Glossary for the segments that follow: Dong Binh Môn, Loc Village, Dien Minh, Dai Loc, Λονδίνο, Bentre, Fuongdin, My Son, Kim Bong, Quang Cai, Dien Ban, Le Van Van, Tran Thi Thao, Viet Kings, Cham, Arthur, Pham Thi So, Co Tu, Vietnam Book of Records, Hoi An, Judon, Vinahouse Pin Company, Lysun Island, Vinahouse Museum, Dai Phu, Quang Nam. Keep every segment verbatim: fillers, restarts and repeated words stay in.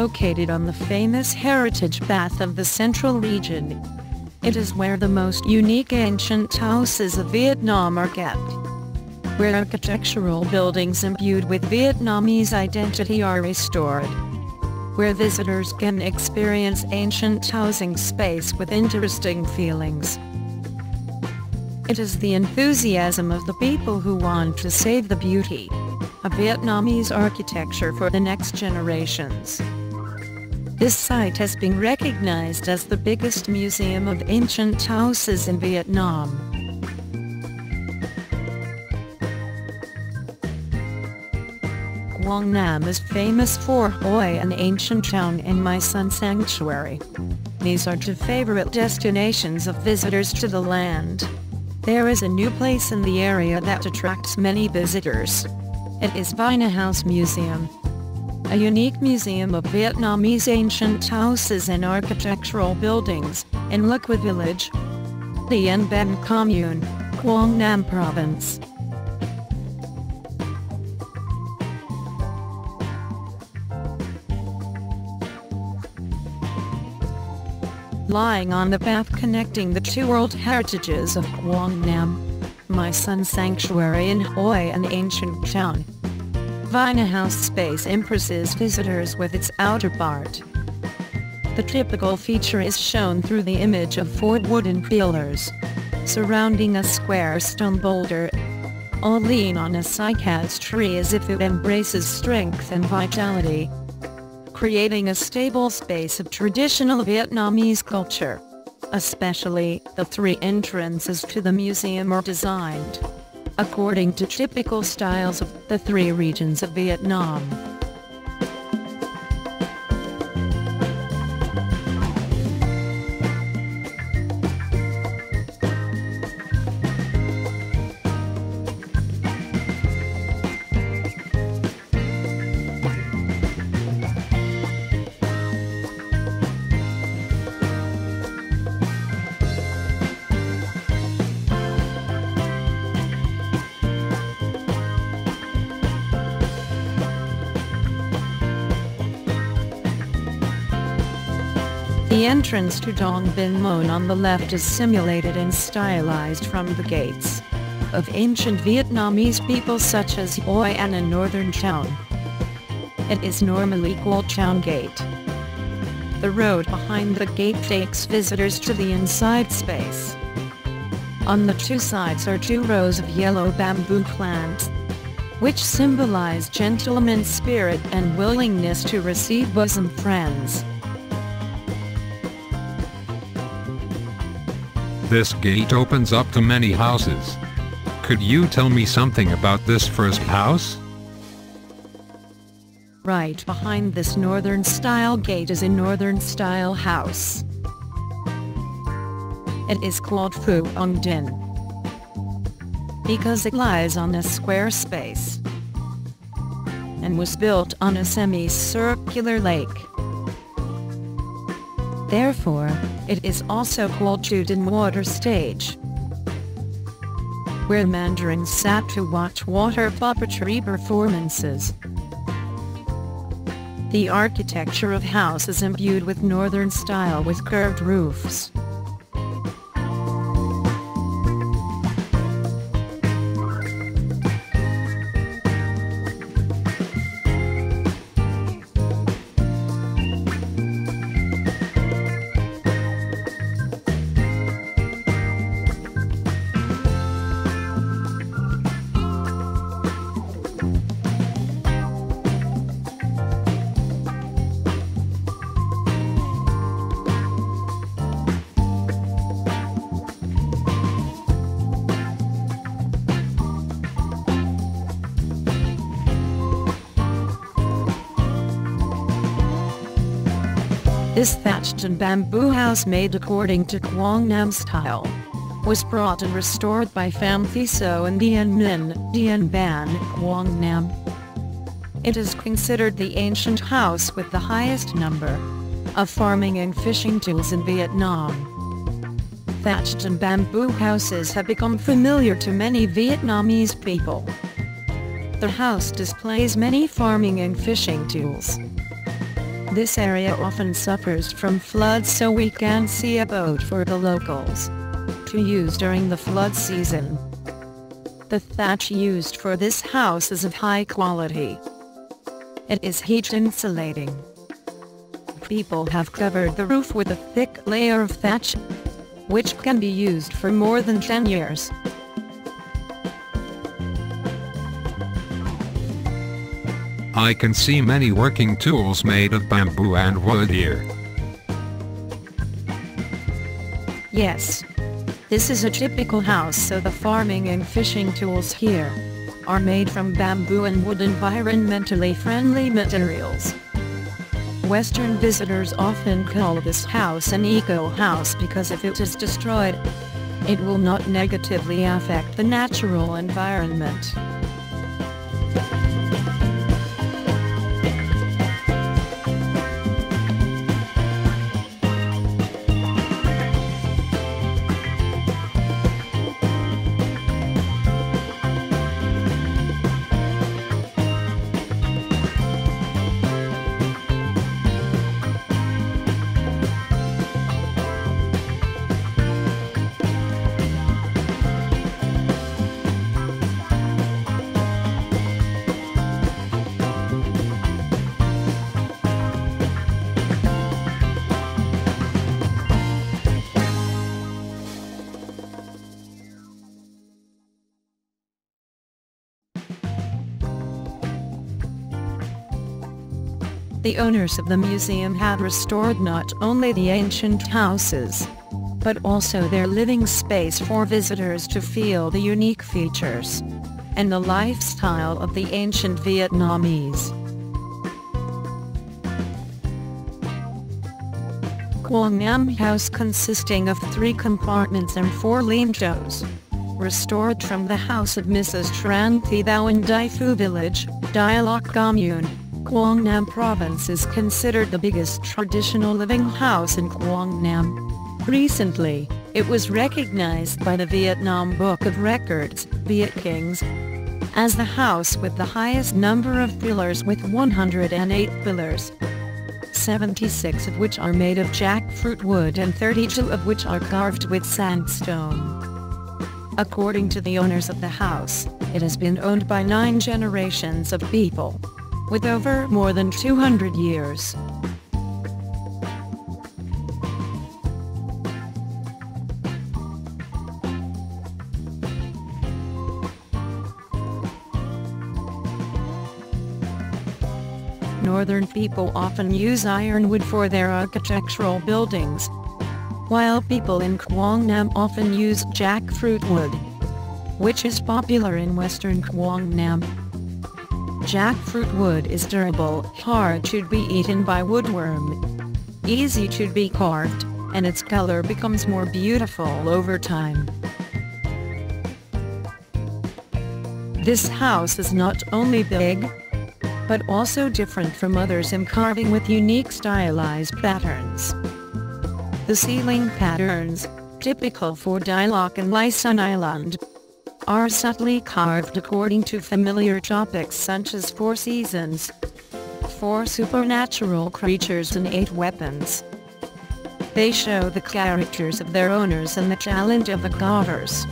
located on the famous heritage path of the Central Region. It is where the most unique ancient houses of Vietnam are kept, where architectural buildings imbued with Vietnamese identity are restored, where visitors can experience ancient housing space with interesting feelings. It is the enthusiasm of the people who want to save the beauty of Vietnamese architecture for the next generations. This site has been recognized as the biggest museum of ancient houses in Vietnam. Quang Nam is famous for Hoi An Ancient Town and My Son Sanctuary. These are two favorite destinations of visitors to the land. There is a new place in the area that attracts many visitors. It is Vinahouse Museum, a unique museum of Vietnamese ancient houses and architectural buildings, in Loc Village, Dien Ban Commune, Quang Nam Province. Lying on the path connecting the two world heritages of Quang Nam, My Son Sanctuary in Hoi An Ancient Town, Vinahouse space impresses visitors with its outer part. The typical feature is shown through the image of four wooden pillars, surrounding a square stone boulder, all lean on a cycad's tree as if it embraces strength and vitality, creating a stable space of traditional Vietnamese culture. Especially, the three entrances to the museum are designed according to typical styles of the three regions of Vietnam. The entrance to Dong Binh Môn on the left is simulated and stylized from the gates of ancient Vietnamese people such as Hoi An and Northern Town. It is normally called Town Gate. The road behind the gate takes visitors to the inside space. On the two sides are two rows of yellow bamboo plants, which symbolize gentleman's spirit and willingness to receive bosom friends. This gate opens up to many houses. Could you tell me something about this first house? Right behind this northern style gate is a northern style house. It is called Fuongdin because it lies on a square space and was built on a semicircular lake. Therefore, it is also called Judon Water Stage, where mandarins sat to watch water puppetry performances. The architecture of house is imbued with northern style with curved roofs. This thatched and bamboo house made according to Quang Nam style was brought and restored by Pham Thi So and Dien Minh, Dien Ban, Quang Nam. It is considered the ancient house with the highest number of farming and fishing tools in Vietnam. Thatched and bamboo houses have become familiar to many Vietnamese people. The house displays many farming and fishing tools. This area often suffers from floods, so we can see a boat for the locals to use during the flood season. The thatch used for this house is of high quality. It is heat insulating. People have covered the roof with a thick layer of thatch, which can be used for more than ten years. I can see many working tools made of bamboo and wood here. Yes. This is a typical house, so the farming and fishing tools here are made from bamboo and wood, environmentally friendly materials. Western visitors often call this house an eco-house because if it is destroyed, it will not negatively affect the natural environment. The owners of the museum have restored not only the ancient houses, but also their living space for visitors to feel the unique features and the lifestyle of the ancient Vietnamese. Quang Nam House, consisting of three compartments and four leantos, restored from the house of Missus Tran Thi Thao in Dai Phu village, Dai Loc commune, Quang Nam Province, is considered the biggest traditional living house in Quang Nam. Recently, it was recognized by the Vietnam Book of Records, Viet Kings, as the house with the highest number of pillars, with one hundred eight pillars, seventy-six of which are made of jackfruit wood and thirty-two of which are carved with sandstone. According to the owners of the house, it has been owned by nine generations of people, with over more than two hundred years. Northern people often use ironwood for their architectural buildings, while people in Quang Nam often use jackfruit wood, which is popular in western Quang Nam. Jackfruit wood is durable, hard to be eaten by woodworm, easy to be carved, and its color becomes more beautiful over time. This house is not only big, but also different from others in carving, with unique stylized patterns. The ceiling patterns, typical for Dai Loc and Lysun Island, are subtly carved according to familiar topics such as four seasons, four supernatural creatures and eight weapons. They show the characters of their owners and the challenge of the carvers.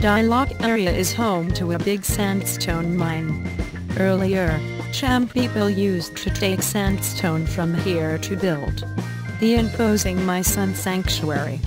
Dai Loc area is home to a big sandstone mine. Earlier, Cham people used to take sandstone from here to build the imposing My Son sanctuary.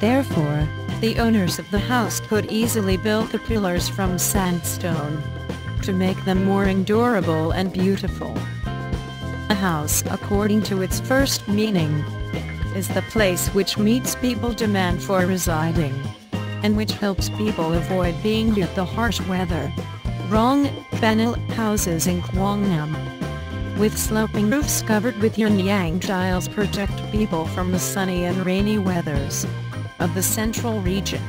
Therefore, the owners of the house could easily build the pillars from sandstone to make them more endurable and beautiful. A house, according to its first meaning, is the place which meets people demand for residing, and which helps people avoid being hit the harsh weather. Wrong, panel houses in Quang Nam, with sloping roofs covered with yin-yang tiles, protect people from the sunny and rainy weathers of the central region.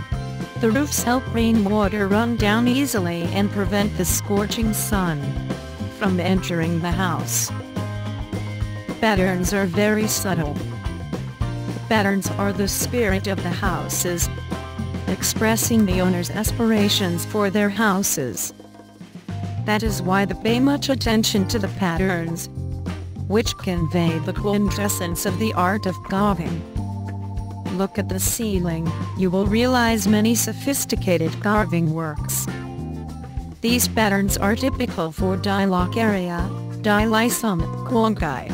The roofs help rainwater run down easily and prevent the scorching sun from entering the house. Patterns are very subtle. Patterns are the spirit of the houses. expressing the owners' aspirations for their houses. That is why they pay much attention to the patterns, which convey the quintessence of the art of carving. Look at the ceiling, you will realize many sophisticated carving works. These patterns are typical for Dai Loc area, Dai Lysun, Quang Cai.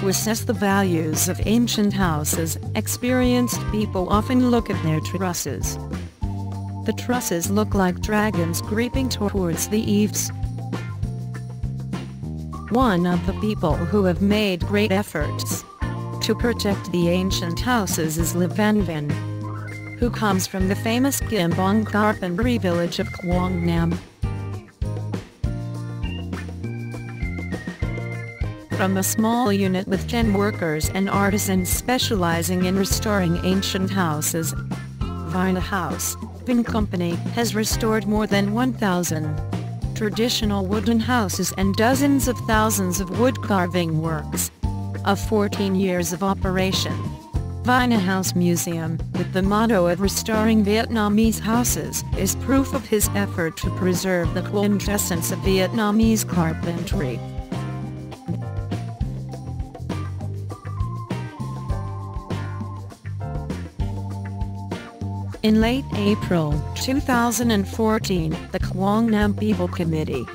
To assess the values of ancient houses, experienced people often look at their trusses. The trusses look like dragons creeping towards the eaves. One of the people who have made great efforts to protect the ancient houses is Le Van Van, who comes from the famous Kim Bong carpentry village of Quang Nam. From a small unit with ten workers and artisans specializing in restoring ancient houses, Vinahouse Pin Company has restored more than one thousand traditional wooden houses and dozens of thousands of wood carving works. Of fourteen years of operation, Vinahouse Museum, with the motto of restoring Vietnamese houses, is proof of his effort to preserve the quintessence of Vietnamese carpentry. In late April two thousand fourteen, the Quang Nam People Committee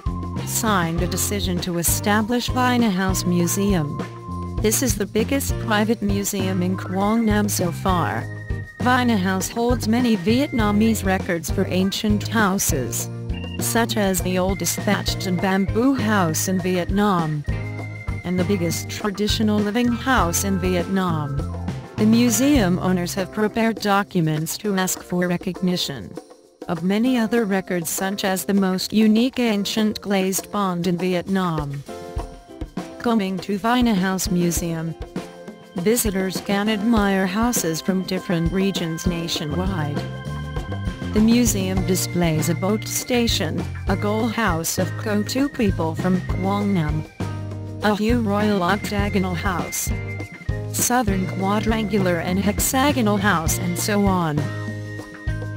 signed a decision to establish Vinahouse Museum. This is the biggest private museum in Quang Nam so far. Vinahouse holds many Vietnamese records for ancient houses, such as the oldest thatched and bamboo house in Vietnam, and the biggest traditional living house in Vietnam. The museum owners have prepared documents to ask for recognition of many other records, such as the most unique ancient glazed pond in Vietnam. Coming to Vinahouse Museum, visitors can admire houses from different regions nationwide. The museum displays a boat station, a goal house of Co Tu people from Quang Nam, a Hue Royal Octagonal House, Southern Quadrangular and Hexagonal House, and so on.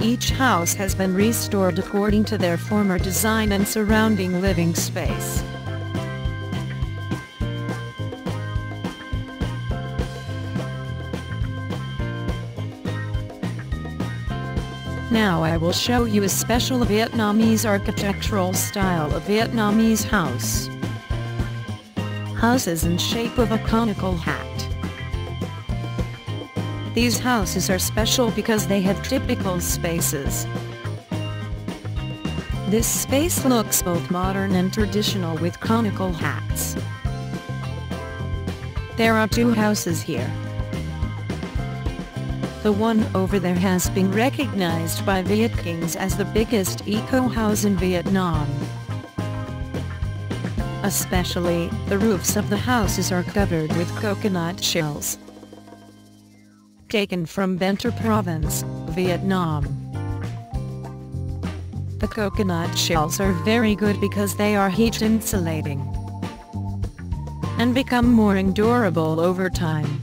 Each house has been restored according to their former design and surrounding living space. Now I will show you a special Vietnamese architectural style of Vietnamese house. Houses in shape of a conical hat. These houses are special because they have typical spaces. This space looks both modern and traditional with conical hats. There are two houses here. The one over there has been recognized by Viet Kings as the biggest eco-house in Vietnam. Especially, the roofs of the houses are covered with coconut shells, taken from Bentre province, Vietnam. The coconut shells are very good because they are heat insulating and become more endurable over time.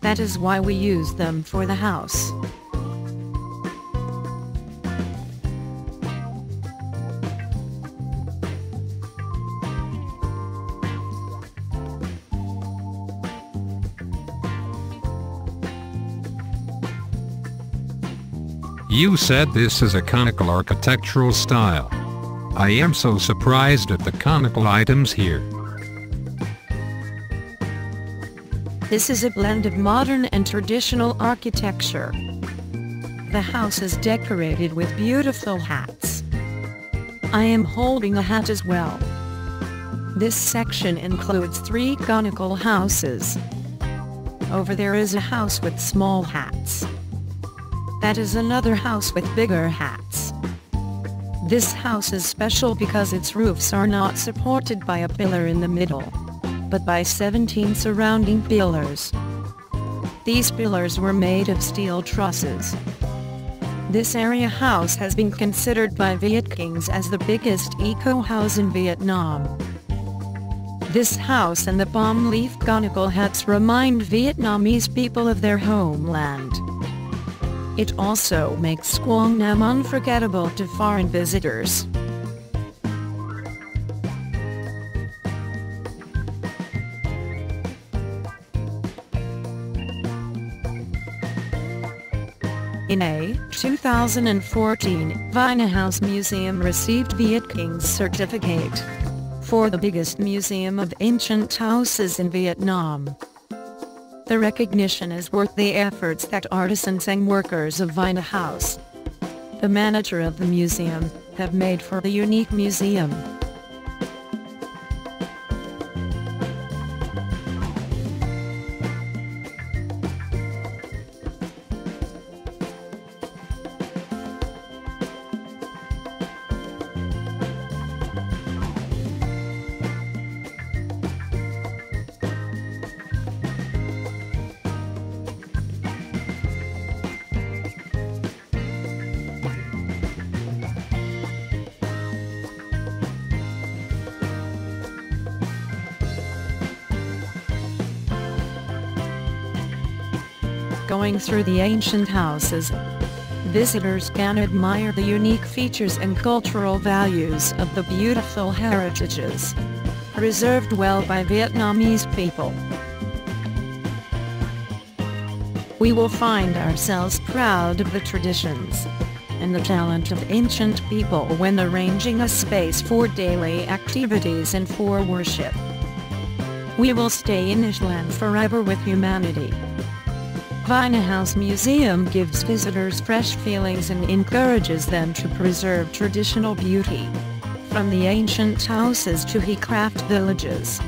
That is why we use them for the house. You said this is a conical architectural style. I am so surprised at the conical items here. This is a blend of modern and traditional architecture. The house is decorated with beautiful hats. I am holding a hat as well. This section includes three conical houses. Over there is a house with small hats. That is another house with bigger hats. This house is special because its roofs are not supported by a pillar in the middle, but by seventeen surrounding pillars. These pillars were made of steel trusses. This area house has been considered by Viet Kings as the biggest eco-house in Vietnam. This house and the palm leaf conical hats remind Vietnamese people of their homeland. It also makes Quang Nam unforgettable to foreign visitors. In a two thousand fourteen, Vinahouse Museum received Viet Kings certificate for the biggest museum of ancient houses in Vietnam. The recognition is worth the efforts that artisans and workers of Vinahouse, the manager of the museum, have made for the unique museum. Going through the ancient houses, visitors can admire the unique features and cultural values of the beautiful heritages, preserved well by Vietnamese people. We will find ourselves proud of the traditions and the talent of ancient people when arranging a space for daily activities and for worship. We will stay in this land forever with humanity. Vinahouse Museum gives visitors fresh feelings and encourages them to preserve traditional beauty, from the ancient houses to handcraft villages.